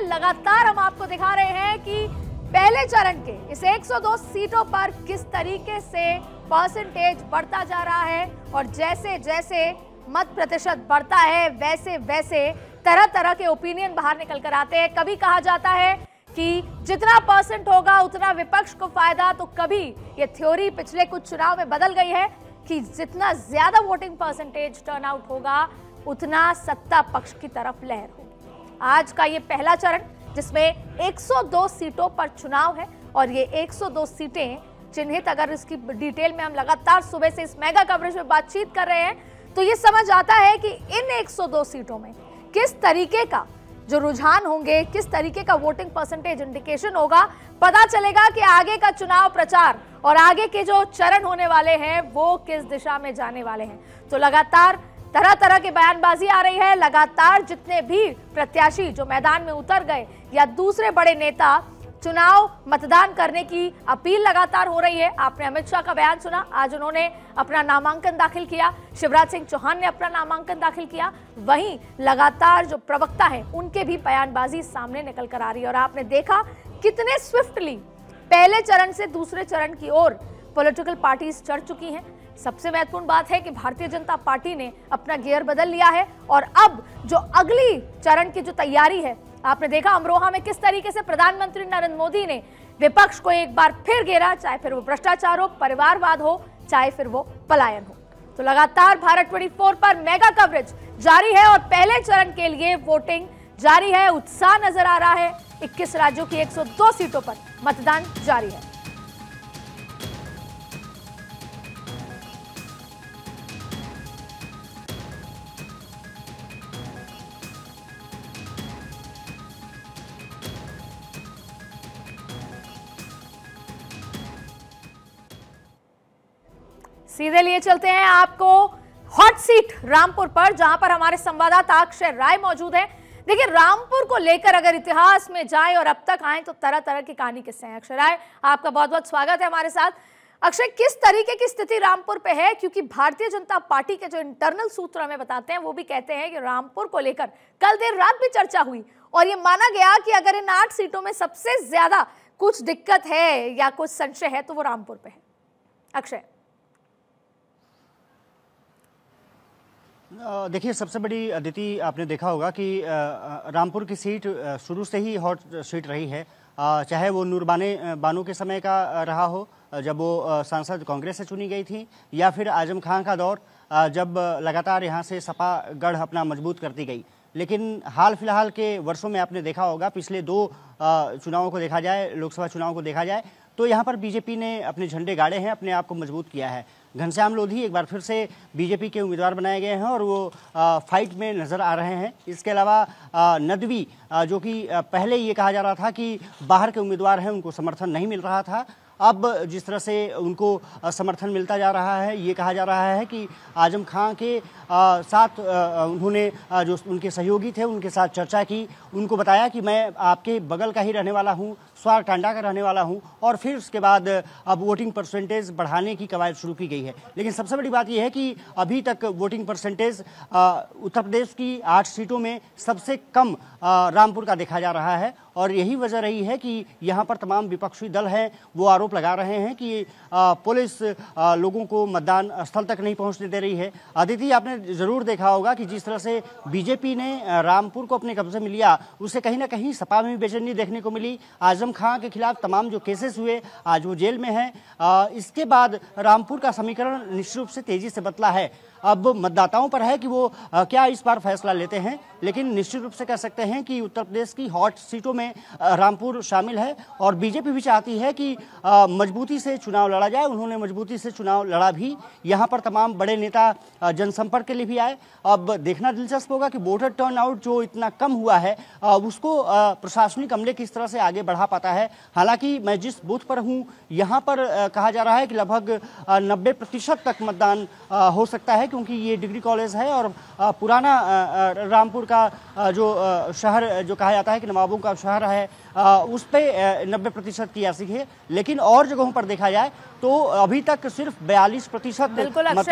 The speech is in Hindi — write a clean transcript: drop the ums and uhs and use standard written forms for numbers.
है। लगातार हम आपको दिखा रहे हैं कि पहले चरण के इस 102 सीटों पर किस तरीके से परसेंटेज बढ़ता जा रहा है और जैसे जैसे मत प्रतिशत बढ़ता है वैसे वैसे तरह तरह के ओपिनियन बाहर निकल कर आते हैं। कभी कहा जाता है कि जितना परसेंट होगा उतना विपक्ष को फायदा, तो कभी ये थ्योरी पिछले कुछ चुनाव में बदल गई है कि जितना ज्यादा वोटिंग परसेंटेज टर्नआउट होगा उतना सत्ता पक्ष की तरफ लहर होगी। आज का ये पहला चरण जिसमें 102 सीटों पर चुनाव है और ये 102 सीटें चिन्हित, अगर इसकी डिटेल में हम लगातार सुबह से इस मेगा कवरेज में बातचीत कर रहे हैं तो ये समझ आता है कि इन 102 सीटों में किस तरीके का जो रुझान होंगे, किस तरीके का वोटिंग परसेंटेज इंडिकेशन होगा, पता चलेगा कि आगे का चुनाव प्रचार और आगे के जो चरण होने वाले हैं वो किस दिशा में जाने वाले हैं। तो लगातार तरह तरह के बयानबाजी आ रही है। लगातार जितने भी प्रत्याशी जो मैदान में उतर गए या दूसरे बड़े नेता चुनाव मतदान करने की अपील लगातार हो रही है। आपने अमित शाह का बयान सुना, आज उन्होंने अपना नामांकन दाखिल किया, शिवराज सिंह चौहान ने अपना नामांकन दाखिल किया। वहीं लगातार जो प्रवक्ता है उनके भी बयानबाजी सामने निकल कर आ रही है। और आपने देखा कितने स्विफ्टली पहले चरण से दूसरे चरण की ओर पॉलिटिकल पार्टीज चढ़ चुकी हैं। सबसे महत्वपूर्ण बात है कि भारतीय जनता पार्टी ने अपना गियर बदल लिया है और अब जो अगली चरण की जो तैयारी है, आपने देखा अमरोहा में किस तरीके से प्रधानमंत्री नरेंद्र मोदी ने विपक्ष को एक बार फिर घेरा, चाहे फिर वो भ्रष्टाचार हो, परिवारवाद हो, चाहे फिर वो पलायन हो। तो लगातार भारत24 पर मेगा कवरेज जारी है और पहले चरण के लिए वोटिंग जारी है। उत्साह नजर आ रहा है, 21 राज्यों की 102 सीटों पर मतदान जारी है। सीधे लिए चलते हैं आपको हॉट सीट रामपुर पर, जहां पर हमारे संवाददाता अक्षय राय मौजूद हैं। देखिए, रामपुर को लेकर अगर इतिहास में जाएं और अब तक आएं तो तरह तरह की कहानी किस्से हैं। अक्षय राय, आपका बहुत बहुत स्वागत है हमारे साथ। अक्षय, किस तरीके की स्थिति रामपुर पे है, क्योंकि भारतीय जनता पार्टी के जो इंटरनल सूत्र हमें बताते हैं वो भी कहते हैं कि रामपुर को लेकर कल देर रात भी चर्चा हुई और ये माना गया कि अगर इन 8 सीटों में सबसे ज्यादा कुछ दिक्कत है या कुछ संशय है तो वो रामपुर पे है। अक्षय, देखिए, सबसे बड़ी अदिति, आपने देखा होगा कि रामपुर की सीट शुरू से ही हॉट सीट रही है। चाहे वो नूर बानो के समय का रहा हो जब वो सांसद कांग्रेस से चुनी गई थी, या फिर आजम खान का दौर जब लगातार यहाँ से सपा गढ़ अपना मजबूत करती गई। लेकिन हाल फिलहाल के वर्षों में आपने देखा होगा, पिछले 2 चुनावों को देखा जाए, लोकसभा चुनाव को देखा जाए, तो यहाँ पर बीजेपी ने अपने झंडे गाड़े हैं, अपने आप को मजबूत किया है। घनश्याम लोधी एक बार फिर से बीजेपी के उम्मीदवार बनाए गए हैं और वो फाइट में नज़र आ रहे हैं। इसके अलावा नदवी, जो कि पहले ये कहा जा रहा था कि बाहर के उम्मीदवार हैं, उनको समर्थन नहीं मिल रहा था, अब जिस तरह से उनको समर्थन मिलता जा रहा है, ये कहा जा रहा है कि आजम खान के साथ उन्होंने जो उनके सहयोगी थे उनके साथ चर्चा की, उनको बताया कि मैं आपके बगल का ही रहने वाला हूँ, स्वात टांडा का रहने वाला हूँ, और फिर उसके बाद अब वोटिंग परसेंटेज बढ़ाने की कवायद शुरू की गई है। लेकिन सबसे बड़ी बात यह है कि अभी तक वोटिंग परसेंटेज उत्तर प्रदेश की 8 सीटों में सबसे कम रामपुर का देखा जा रहा है और यही वजह रही है कि यहाँ पर तमाम विपक्षी दल हैं वो आरोप लगा रहे हैं कि पुलिस लोगों को मतदान स्थल तक नहीं पहुँचने दे रही है। अदिति, आपने ज़रूर देखा होगा कि जिस तरह से बीजेपी ने रामपुर को अपने कब्जे में लिया, उससे कहीं ना कहीं सपा में भी बेचैनी देखने को मिली। आजम खान के खिलाफ तमाम जो केसेस हुए, आज वो जेल में हैं। इसके बाद रामपुर का समीकरण निश्चित रूप से तेज़ी से बदला है। अब मतदाताओं पर है कि वो क्या इस बार फैसला लेते हैं, लेकिन निश्चित रूप से कह सकते हैं कि उत्तर प्रदेश की हॉट सीटों में रामपुर शामिल है और बीजेपी भी चाहती है कि मजबूती से चुनाव लड़ा जाए। उन्होंने मजबूती से चुनाव लड़ा भी, यहाँ पर तमाम बड़े नेता जनसंपर्क के लिए भी आए। अब देखना दिलचस्प होगा कि वोटर टर्नआउट जो इतना कम हुआ है उसको प्रशासनिक अमले किस तरह से आगे बढ़ा पाता है। हालांकि मैं जिस बूथ पर हूँ यहाँ पर कहा जा रहा है कि लगभग 90% तक मतदान हो सकता है, क्योंकि ये डिग्री कॉलेज है और पुराना रामपुर का जो शहर जो कहा जाता है कि नवाबों का शहर है, उस पे 90% की आसिक है। लेकिन और जगहों पर देखा जाए तो अभी तक सिर्फ 42%